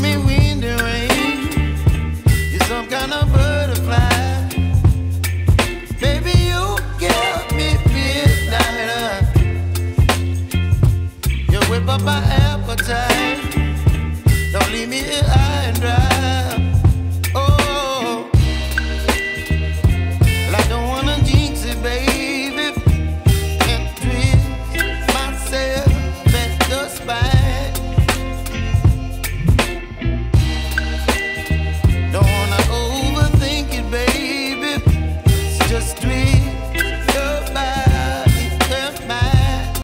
me.